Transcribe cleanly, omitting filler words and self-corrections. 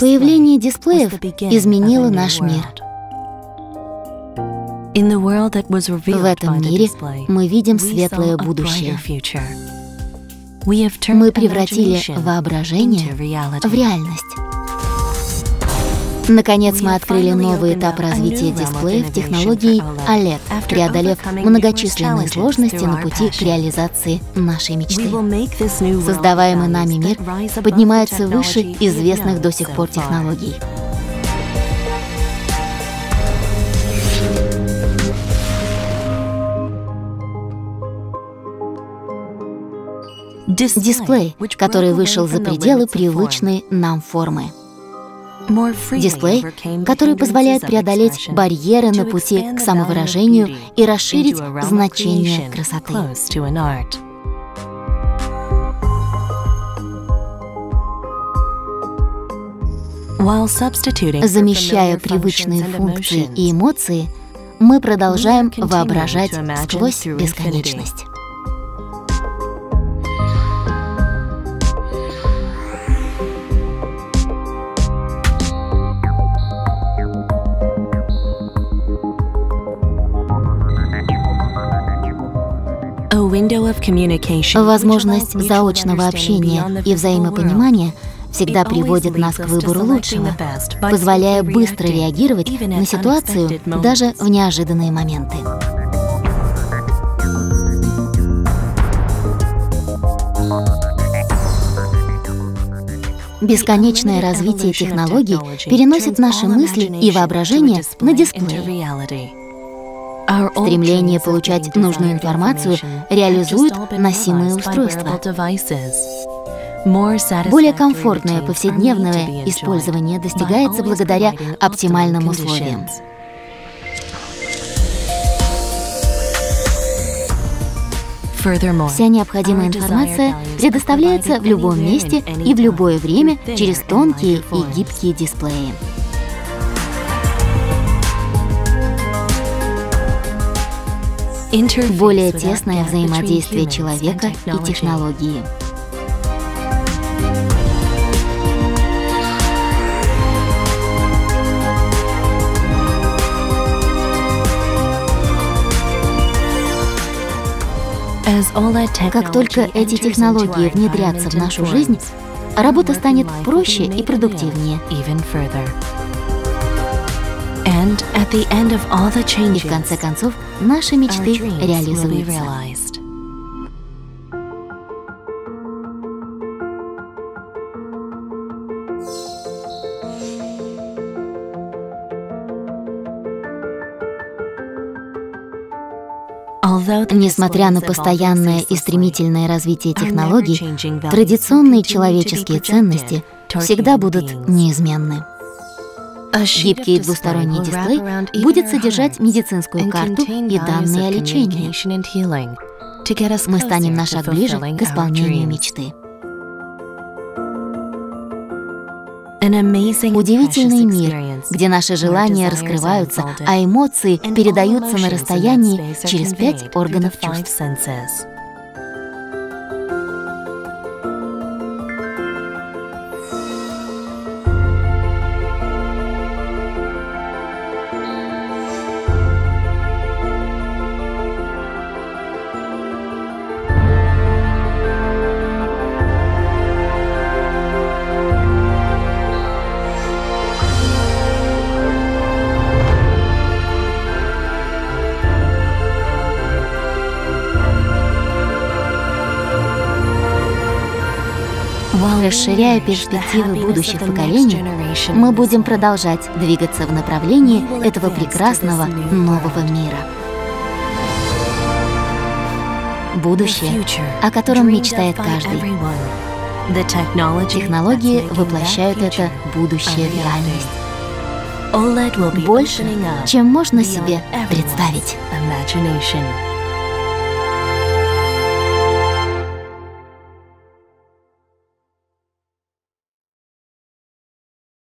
Появление дисплеев изменило наш мир. В этом мире мы видим светлое будущее. Мы превратили воображение в реальность. Наконец, мы открыли новый этап развития дисплеев технологии OLED, преодолев многочисленные сложности на пути к реализации нашей мечты. Создаваемый нами мир поднимается выше известных до сих пор технологий. Дисплей, который вышел за пределы привычной нам формы. Дисплей, который позволяет преодолеть барьеры на пути к самовыражению и расширить значение красоты. Замещая привычные функции и эмоции, мы продолжаем воображать сквозь бесконечность. Возможность заочного общения и взаимопонимания всегда приводит нас к выбору лучшего, позволяя быстро реагировать на ситуацию даже в неожиданные моменты. Бесконечное развитие технологий переносит наши мысли и воображение на дисплей. Стремление получать нужную информацию реализует носимые устройства. Более комфортное повседневное использование достигается благодаря оптимальным условиям. Вся необходимая информация предоставляется в любом месте и в любое время через тонкие и гибкие дисплеи. Более тесное взаимодействие человека и технологии. Как только эти технологии внедрятся в нашу жизнь, работа станет проще и продуктивнее. И в конце концов, наши мечты реализуются. Несмотря на постоянное и стремительное развитие технологий, традиционные человеческие ценности всегда будут неизменны. Гибкий двусторонний дисплей будет содержать медицинскую карту и данные о лечении. Мы станем на шаг ближе к исполнению мечты. Удивительный мир, где наши желания раскрываются, а эмоции передаются на расстоянии через 5 органов чувств. Расширяя перспективы будущих поколений, мы будем продолжать двигаться в направлении этого прекрасного нового мира. Будущее, о котором мечтает каждый. Технологии воплощают это будущее в реальность. Больше, чем можно себе представить.